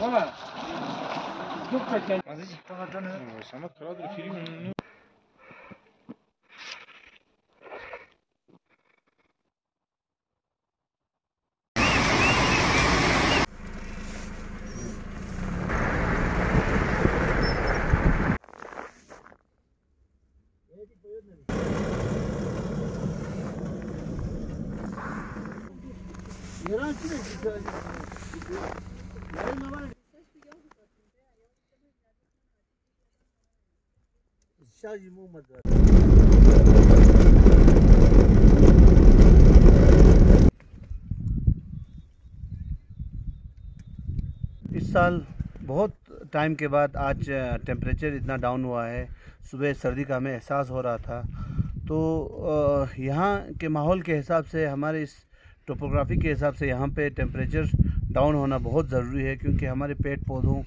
Tamam. Şarjı olmadı. इस साल बहुत टाइम के बाद आज टेम्परेचर इतना डाउन हुआ है। सुबह सर्दी का हमें एहसास हो रहा था, तो यहाँ के माहौल के हिसाब से, हमारे इस टोपोग्राफी के हिसाब से यहाँ पे टेम्परेचर डाउन होना बहुत ज़रूरी है, क्योंकि हमारे पेड़ पौधों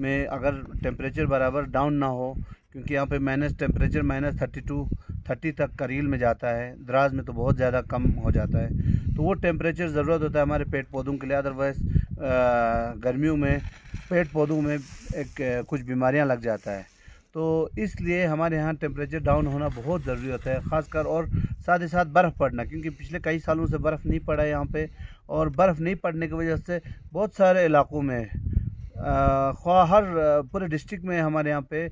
में अगर टेम्परेचर बराबर डाउन ना हो, क्योंकि यहाँ पे माइनस टेम्परेचर -32-30 तक करील में जाता है, द्रास में तो बहुत ज़्यादा कम हो जाता है। तो वो टेम्परेचर ज़रूरत होता है हमारे पेड़ पौधों के लिए, अदरवाइज़ गर्मियों में पेड़ पौधों में कुछ बीमारियाँ लग जाता है। तो इसलिए हमारे यहाँ टेम्परेचर डाउन होना बहुत ज़रूरी होता है, ख़ासकर, और साथ ही साथ बर्फ़ पड़ना, क्योंकि पिछले कई सालों से बर्फ़ नहीं पड़ा है यहाँ पे, और बर्फ़ नहीं पड़ने की वजह से बहुत सारे इलाकों में, हर पूरे डिस्ट्रिक्ट में हमारे यहाँ पे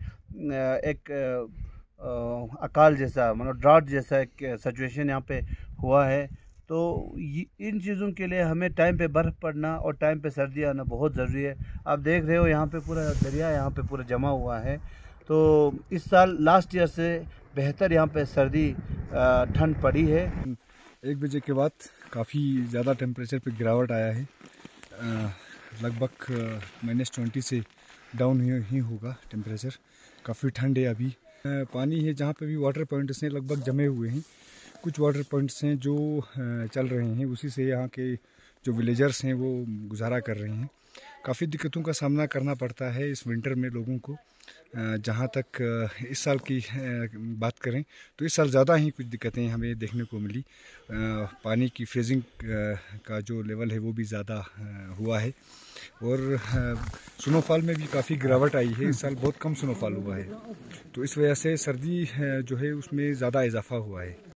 एक अकाल जैसा, मतलब ड्राउट जैसा एक सिचुएशन यहाँ पे हुआ है। तो इन चीज़ों के लिए हमें टाइम पे बर्फ़ पड़ना और टाइम पे सर्दी आना बहुत ज़रूरी है। आप देख रहे हो यहाँ पे पूरा दरिया यहाँ पे पूरा जमा हुआ है। तो इस साल लास्ट ईयर से बेहतर यहाँ पे सर्दी, ठंड पड़ी है। 1 बजे के बाद काफ़ी ज़्यादा टेम्परेचर पे गिरावट आया है, लगभग -20 से डाउन ही होगा टेम्परेचर। काफ़ी ठंड है अभी, पानी है जहाँ पे भी, वाटर पॉइंट्स हैं लगभग जमे हुए हैं। कुछ वाटर पॉइंट्स हैं जो चल रहे हैं, उसी से यहाँ के जो विलेजर्स हैं वो गुजारा कर रहे हैं। काफ़ी दिक्कतों का सामना करना पड़ता है इस विंटर में लोगों को। जहाँ तक इस साल की बात करें तो इस साल ज़्यादा ही कुछ दिक्कतें हमें देखने को मिली। पानी की फ्रीजिंग का जो लेवल है वो भी ज़्यादा हुआ है, और स्नोफॉल में भी काफ़ी गिरावट आई है। इस साल बहुत कम स्नोफॉल हुआ है, तो इस वजह से सर्दी जो है उसमें ज़्यादा इजाफा हुआ है।